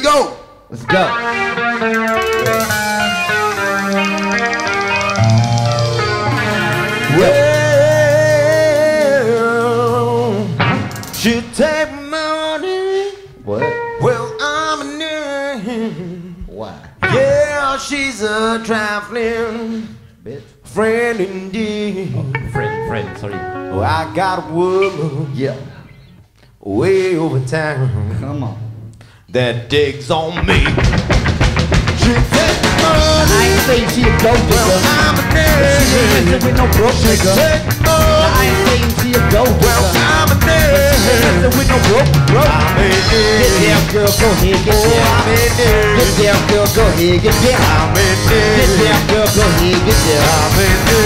we go. Let's go. Well, you take money. What? Well, I'm new. Why? Yeah, she's a trifling bitch. Friend indeed. Oh, friend, sorry. Oh, I got a woman. Yeah. Way over time. Come on. That digs on me. She takes money. I ain't saying she a gold digger. Well, I'm a nigga. She ain't messing with no broke nigga. I ain't saying she a gold digger. Well, I'm a nigga. She ain't messing with no broke. Get down, girl, go ahead, get down. I'm a nigga. Get down, girl, go ahead, get down. I'm a nigga. Get down, girl, go ahead, get down. I'm a nigga.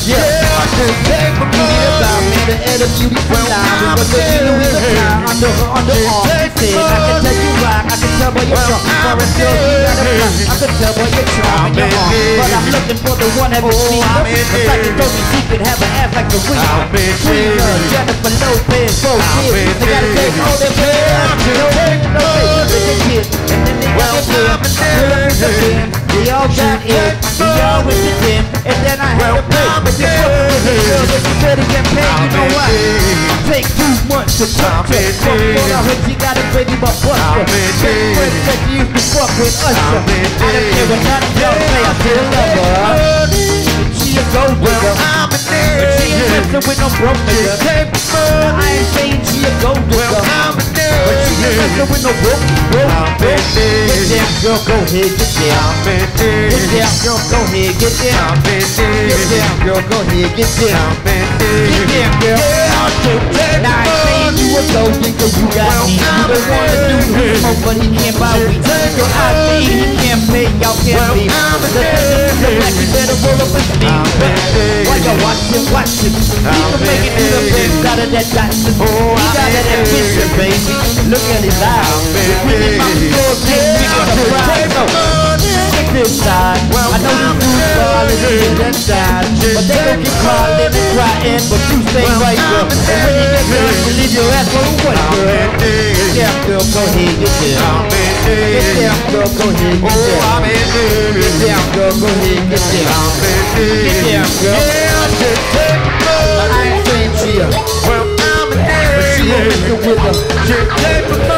Yeah, I just take my money. The head of beauty from now, but the dealer with a fly under her underarm. She said, I can tell you rock, I can tell where you're from. Forest girl, you got a fly, I can tell where you're from in your arm. But I'm looking for the one that will see her. It's like a dopey, she could have an ass like a wheel. Freezer, Jennifer Lopez, both kids. They gotta take all their players. No take no face, they can kiss. And then they got their kids. Girl, it's a sin, we all got it. We all with the dim, and then I had a play. But this woman was a girl, this is better than pain. You know what? It takes too much to talk to us. I heard she got a baby but buster. First that you used to fuck with us. I don't care what none of y'all say, I still love her. She a gold digger. But she ain't messing with no broke nigga. I ain't saying she a gold digger. But she ain't messing with no broke nigga. Get down, girl, go ahead, get down. Get down, girl, go ahead, get down. Get down, girl, go ahead, get down. Yeah, girl. Now I ain't saying you a gold digger, you got me. You don't wanna do him more, but he can't buy weed. So I say he can't pay, y'all can't leave. The thing is, like you better roll up a sleeve. Why y'all watch him? He can make it through the best out of that doctor. He's out of that picture, baby. Look at his eyes. We're in my floor, baby, on the prize. Check this side. I know the dudes are living that side, but they don't get caught living crying. But you stay right, girl. And when you get done, you leave your ass on what, girl? Get down, girl, go ahead, get down. Get down, girl, go ahead, get down. Get down, girl, go ahead, get down. Get down, girl. I ain't saying she a, well, I'm a nigga, but she ain't messing with her. I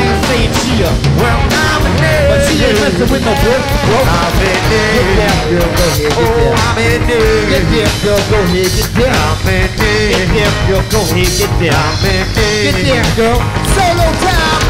ain't saying she a, well, I'm a nigga, but she ain't messing with no broke. Get down, girl, go ahead, get down. Get down, girl, go ahead, get down. Get down, girl, go ahead, get down. Get down, girl, solo time.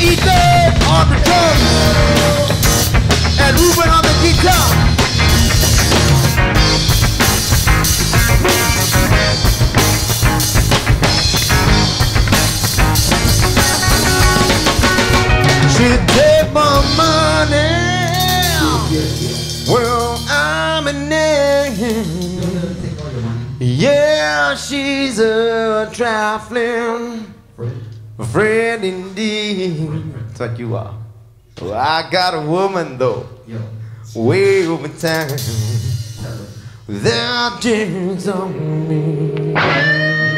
Ethan on the drums and Ruben on the guitar. She take my money. Well, I'm a nigga. Yeah, she's a trifling friend indeed. That's what you are. Well, I got a woman though. Yeah. Way over time. That drinks on me.